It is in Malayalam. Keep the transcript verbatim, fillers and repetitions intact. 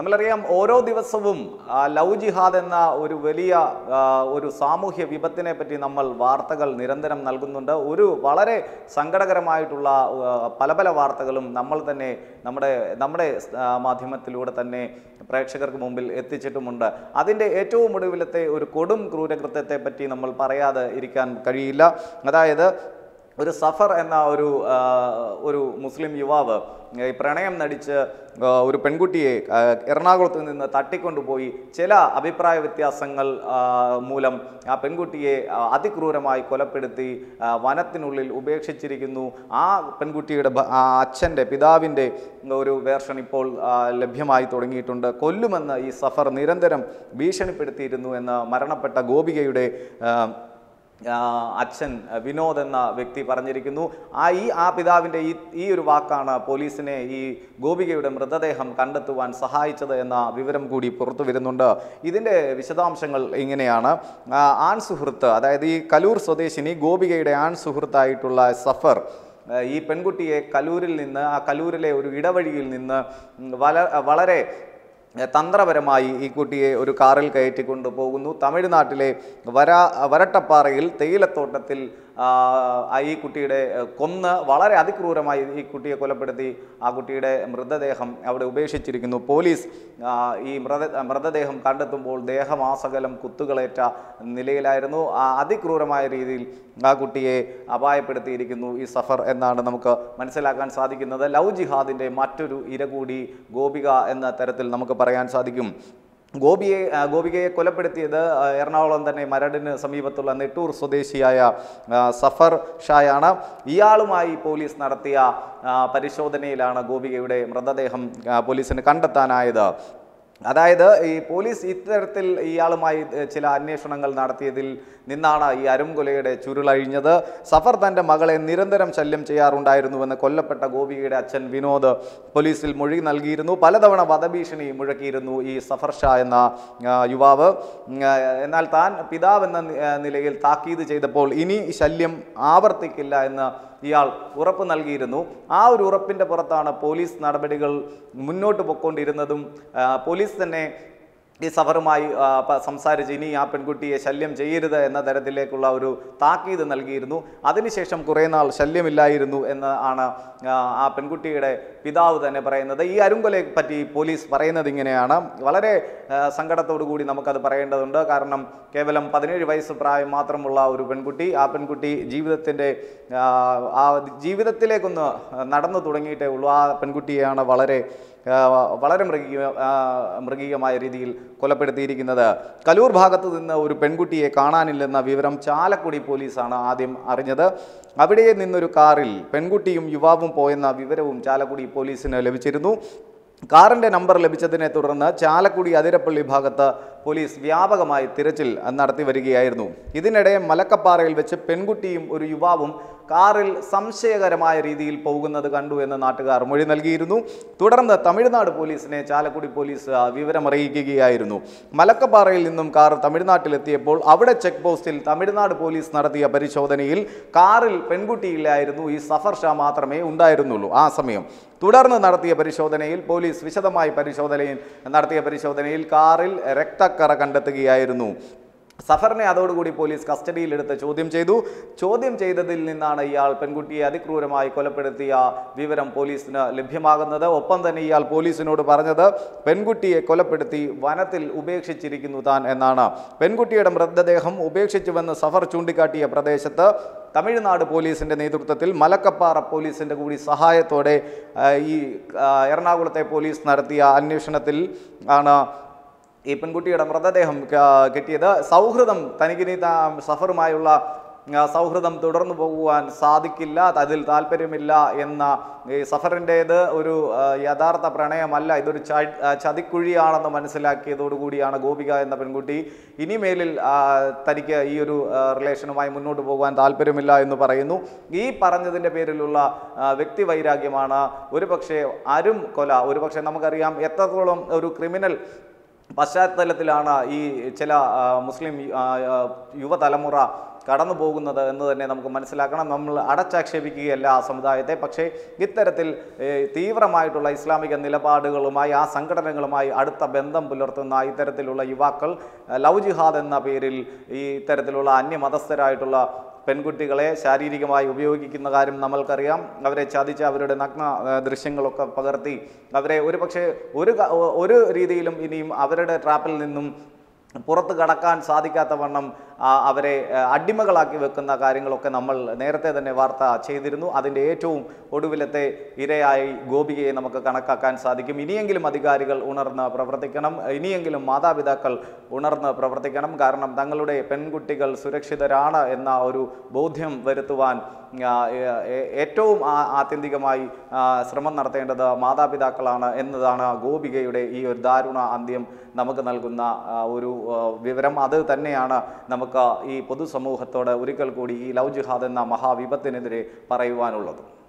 നമ്മളറിയാം ഓരോ ദിവസവും ലവ് ജിഹാദ് എന്ന ഒരു വലിയ ഒരു സാമൂഹ്യ വിപത്തിനെ പറ്റി നമ്മൾ വാർത്തകൾ നിരന്തരം നൽകുന്നുണ്ട്. ഒരു വളരെ സങ്കടകരമായിട്ടുള്ള പല പല വാർത്തകളും നമ്മൾ തന്നെ നമ്മുടെ നമ്മുടെ മാധ്യമത്തിലൂടെ തന്നെ പ്രേക്ഷകർക്ക് മുമ്പിൽ എത്തിച്ചിട്ടുമുണ്ട്. അതിൻ്റെ ഏറ്റവും ഒടുവിലത്തെ ഒരു കൊടും ക്രൂരകൃത്യത്തെ പറ്റി നമ്മൾ പറയാതെ ഇരിക്കാൻ കഴിയില്ല. അതായത് ഒരു സഫർ എന്ന ഒരു ഒരു മുസ്ലിം യുവാവ് പ്രണയം നടിച്ച് ഒരു പെൺകുട്ടിയെ എറണാകുളത്ത് നിന്ന് തട്ടിക്കൊണ്ടുപോയി. ചില അഭിപ്രായ വ്യത്യാസങ്ങൾ മൂലം ആ പെൺകുട്ടിയെ അതിക്രൂരമായി കൊലപ്പെടുത്തി വനത്തിനുള്ളിൽ ഉപേക്ഷിച്ചിരിക്കുന്നു. ആ പെൺകുട്ടിയുടെ അച്ഛൻ്റെ പിതാവിൻ്റെ ഒരു വേർഷൻ ഇപ്പോൾ ലഭ്യമായി തുടങ്ങിയിട്ടുണ്ട്. കൊല്ലുമെന്ന് ഈ സഫർ നിരന്തരം ഭീഷണിപ്പെടുത്തിയിരുന്നു എന്ന് മരണപ്പെട്ട ഗോപികയുടെ അച്ഛൻ വിനോദ് എന്ന വ്യക്തി പറഞ്ഞിരിക്കുന്നു. ആ ഈ ആ പിതാവിൻ്റെ ഈ ഈ ഒരു വാക്കാണ് പോലീസിനെ ഈ ഗോപികയുടെ മൃതദേഹം കണ്ടെത്തുവാൻ സഹായിച്ചത് എന്ന വിവരം കൂടി പുറത്തു വരുന്നുണ്ട്. ഇതിൻ്റെ വിശദാംശങ്ങൾ ഇങ്ങനെയാണ്. ആൺ സുഹൃത്ത്, അതായത് ഈ കലൂർ സ്വദേശിനി ഗോപികയുടെ ആൺ സുഹൃത്തായിട്ടുള്ള സഫർ ഈ പെൺകുട്ടിയെ കലൂരിൽ നിന്ന് ആ കലൂരിലെ ഒരു ഇടവഴിയിൽ നിന്ന് വള വളരെ തന്ത്രപരമായി ഈ കുട്ടിയെ ഒരു കാറിൽ കയറ്റിക്കൊണ്ടു പോകുന്നു. തമിഴ്നാട്ടിലെ വരാ വരട്ടപ്പാറയിൽ തേയിലത്തോട്ടത്തിൽ ഈ കുട്ടിയുടെ കൊന്ന് വളരെ അതിക്രൂരമായി ഈ കുട്ടിയെ കൊലപ്പെടുത്തി ആ കുട്ടിയുടെ മൃതദേഹം അവിടെ ഉപേക്ഷിച്ചിരിക്കുന്നു. പോലീസ് ഈ മൃത മൃതദേഹം കണ്ടെത്തുമ്പോൾ ദേഹമാസകലം കുത്തുകളേറ്റ നിലയിലായിരുന്നു. ആ അതിക്രൂരമായ രീതിയിൽ ആ കുട്ടിയെ അപായപ്പെടുത്തിയിരിക്കുന്നു ഈ സഫർ എന്നാണ് നമുക്ക് മനസ്സിലാക്കാൻ സാധിക്കുന്നത്. ലവ് ജിഹാദിൻ്റെ മറ്റൊരു ഇര കൂടി ഗോപിക എന്ന തരത്തിൽ നമുക്ക് പറയാൻ സാധിക്കും. ഗോപിയെ ഗോപികയെ കൊലപ്പെടുത്തിയത് എറണാകുളം തന്നെ മരടിന് സമീപത്തുള്ള നെട്ടൂർ സ്വദേശിയായ സഫർ ഷായാണ്. ഇയാളുമായി പോലീസ് നടത്തിയ പരിശോധനയിലാണ് ഗോപികയുടെ മൃതദേഹം പോലീസിന് കണ്ടെത്താനായത്. അതായത് ഈ പോലീസ് ഇത്തരത്തിൽ ഇയാളുമായി ചില അന്വേഷണങ്ങൾ നടത്തിയതിൽ നിന്നാണ് ഈ അരുംകൊലയുടെ ചുരുളഴിഞ്ഞത്. സഫർ തൻ്റെ മകളെ നിരന്തരം ശല്യം ചെയ്യാറുണ്ടായിരുന്നുവെന്ന് കൊല്ലപ്പെട്ട ഗോപികയുടെ അച്ഛൻ വിനോദ് പോലീസിൽ മൊഴി നൽകിയിരുന്നു. പലതവണ വധഭീഷണി മുഴക്കിയിരുന്നു ഈ സഫർ ഷാ എന്ന യുവാവ്. എന്നാൽ താൻ പിതാവെന്ന നിലയിൽ താക്കീത് ചെയ്തപ്പോൾ ഇനി ശല്യം ആവർത്തിക്കില്ല എന്ന് ഇയാൾ ഉറപ്പ് നൽകിയിരുന്നു. ആ ഒരു ഉറപ്പിൻ്റെ പുറത്താണ് പോലീസ് നടപടികൾ മുന്നോട്ട് പോയിക്കൊണ്ടിരുന്നതും. പോലീസ് തന്നെ ഈ സഫറുമായി സംസാരിച്ച് ഇനി ആ പെൺകുട്ടിയെ ശല്യം ചെയ്യരുത് എന്ന തരത്തിലേക്കുള്ള ഒരു താക്കീത് നൽകിയിരുന്നു. അതിനുശേഷം കുറേ നാൾ ശല്യമില്ലായിരുന്നു എന്ന് ആണ് ആ പെൺകുട്ടിയുടെ പിതാവ് തന്നെ പറയുന്നത്. ഈ അരുംകൊലയെ പറ്റി പോലീസ് പറയുന്നത് ഇങ്ങനെയാണ്. വളരെ സങ്കടത്തോടു കൂടി നമുക്കത് പറയേണ്ടതുണ്ട്. കാരണം കേവലം പതിനേഴ് വയസ്സ് പ്രായം മാത്രമുള്ള ഒരു പെൺകുട്ടി, ആ പെൺകുട്ടി ജീവിതത്തിൻ്റെ ആ ജീവിതത്തിലേക്കൊന്ന് നടന്നു തുടങ്ങിയിട്ടേ ഉള്ളൂ. ആ പെൺകുട്ടിയാണ് വളരെ വളരെ മൃഗീയ മൃഗീയമായ രീതിയിൽ കൊലപ്പെടുത്തിയിരിക്കുന്നത്. കലൂർ ഭാഗത്തു നിന്ന് ഒരു പെൺകുട്ടിയെ കാണാനില്ലെന്ന വിവരം ചാലക്കുടി പോലീസാണ് ആദ്യം അറിഞ്ഞത്. അവിടെ നിന്നൊരു കാറിൽ പെൺകുട്ടിയും യുവാവും പോയെന്ന വിവരവും ചാലക്കുടി പോലീസിന് ലഭിച്ചിരുന്നു. കാറിൻ്റെ നമ്പർ ലഭിച്ചതിനെ തുടർന്ന് ചാലക്കുടി അതിരപ്പള്ളി ഭാഗത്ത് പോലീസ് വ്യാപകമായി തിരച്ചിൽ നടത്തി വരികയായിരുന്നു. ഇതിനിടെ മലക്കപ്പാറയിൽ വെച്ച് പെൺകുട്ടിയും ഒരു യുവാവും കാറിൽ സംശയകരമായ രീതിയിൽ പോകുന്നത് കണ്ടു എന്ന് നാട്ടുകാർ മൊഴി നൽകിയിരുന്നു. തുടർന്ന് തമിഴ്നാട് പോലീസിനെ ചാലക്കുടി പോലീസ് വിവരമറിയിക്കുകയായിരുന്നു. മലക്കപ്പാറയിൽ നിന്നും കാർ തമിഴ്നാട്ടിലെത്തിയപ്പോൾ അവിടെ ചെക്ക് പോസ്റ്റിൽ തമിഴ്നാട് പോലീസ് നടത്തിയ പരിശോധനയിൽ കാറിൽ പെൺകുട്ടിയില്ലായിരുന്നു, ഈ സഫർ ഷാ മാത്രമേ ഉണ്ടായിരുന്നുള്ളൂ ആ സമയം. തുടർന്ന് നടത്തിയ പരിശോധനയിൽ പോലീസ് വിശദമായി പരിശോധനയിൽ നടത്തിയ പരിശോധനയിൽ കാറിൽ രക്തക്കറ കണ്ടെത്തുകയായിരുന്നു. സഫറിനെ അതോടുകൂടി പോലീസ് കസ്റ്റഡിയിലെടുത്ത് ചോദ്യം ചെയ്തു. ചോദ്യം ചെയ്തതിൽ നിന്നാണ് ഇയാൾ പെൺകുട്ടിയെ അതിക്രൂരമായി കൊലപ്പെടുത്തിയ വിവരം പോലീസിന് ലഭ്യമാകുന്നത്. ഒപ്പം തന്നെ ഇയാൾ പോലീസിനോട് പറഞ്ഞത് പെൺകുട്ടിയെ കൊലപ്പെടുത്തി വനത്തിൽ ഉപേക്ഷിച്ചിരിക്കുന്നു താൻ എന്നാണ്. പെൺകുട്ടിയുടെ മൃതദേഹം ഉപേക്ഷിച്ചുവെന്ന് സഫർ ചൂണ്ടിക്കാട്ടിയ പ്രദേശത്ത് തമിഴ്നാട് പോലീസിൻ്റെ നേതൃത്വത്തിൽ മലക്കപ്പാറ പോലീസിൻ്റെ കൂടി സഹായത്തോടെ ഈ എറണാകുളത്തെ പോലീസ് നടത്തിയ അന്വേഷണത്തിൽ ആണ് ഈ പെൺകുട്ടിയുടെ മൃതദേഹം കിട്ടിയത്. സൗഹൃദം തനിക്കിനി സഫറുമായുള്ള സൗഹൃദം തുടർന്നു പോകുവാൻ സാധിക്കില്ല, അതിൽ താല്പര്യമില്ല എന്ന ഈ സഫറിൻ്റേത് ഒരു യഥാർത്ഥ പ്രണയമല്ല, ഇതൊരു ച ചതിക്കുഴിയാണെന്ന് മനസ്സിലാക്കിയതോടുകൂടിയാണ് ഗോപിക എന്ന പെൺകുട്ടി ഇനിമേലിൽ തനിക്ക് ഈ ഒരു റിലേഷനുമായി മുന്നോട്ട് പോകാൻ താല്പര്യമില്ല എന്ന് പറയുന്നു. ഈ പറഞ്ഞതിൻ്റെ പേരിലുള്ള വ്യക്തി വൈരാഗ്യമാണ് ഒരു പക്ഷേ അരും കൊല. ഒരു പക്ഷേ നമുക്കറിയാം എത്രത്തോളം ഒരു ക്രിമിനൽ പശ്ചാത്തലത്തിലാണ് ഈ ചില മുസ്ലിം യുവതലമുറ കടന്നു പോകുന്നത് എന്ന് തന്നെ നമുക്ക് മനസ്സിലാക്കണം. നമ്മൾ അടച്ചാക്ഷേപിക്കുകയല്ല ആ സമുദായത്തെ, പക്ഷേ ഇത്തരത്തിൽ തീവ്രമായിട്ടുള്ള ഇസ്ലാമിക നിലപാടുകളുമായി ആ സംഘടനകളുമായി അടുത്ത ബന്ധം പുലർത്തുന്ന ഇത്തരത്തിലുള്ള യുവാക്കൾ ലവ് ജിഹാദ് എന്ന പേരിൽ ഈ ഇത്തരത്തിലുള്ള അന്യമതസ്ഥരായിട്ടുള്ള പെൺകുട്ടികളെ ശാരീരികമായി ഉപയോഗിക്കുന്ന കാര്യം നമ്മൾക്കറിയാം. അവരെ ചതിച്ച് അവരുടെ നഗ്ന ദൃശ്യങ്ങളൊക്കെ പകർത്തി അവരെ ഒരു പക്ഷേ ഒരു ഒരു രീതിയിലും ഇനിയും അവരുടെ ട്രാപ്പിൽ നിന്നും പുറത്ത് കടക്കാൻ സാധിക്കാത്ത വണ്ണം അവരെ അടിമകളാക്കി വെക്കുന്ന കാര്യങ്ങളൊക്കെ നമ്മൾ നേരത്തെ തന്നെ വാർത്ത ചെയ്തിരുന്നു. അതിൻ്റെ ഏറ്റവും ഒടുവിലത്തെ ഇരയായി ഗോപികയെ നമുക്ക് കണക്കാക്കാൻ സാധിക്കും. ഇനിയെങ്കിലും അധികാരികൾ ഉണർന്ന് പ്രവർത്തിക്കണം, ഇനിയെങ്കിലും മാതാപിതാക്കൾ ഉണർന്ന് പ്രവർത്തിക്കണം. കാരണം തങ്ങളുടെ പെൺകുട്ടികൾ സുരക്ഷിതരാണ് എന്ന ഒരു ബോധ്യം വരുത്തുവാൻ ഏറ്റവും ആത്യന്തികമായി ശ്രമം നടത്തേണ്ടത് മാതാപിതാക്കളാണ് എന്നതാണ് ഗോപികയുടെ ഈ ഒരു ദാരുണ അന്ത്യം നമുക്ക് നൽകുന്ന ഒരു വിവരം. അത് തന്നെയാണ് നമുക്ക് ഈ പൊതുസമൂഹത്തോട് ഒരിക്കൽ കൂടി ഈ ലവ് ജിഹാദ് എന്ന മഹാവിപത്തിനെതിരെ പറയുവാനുള്ളത്.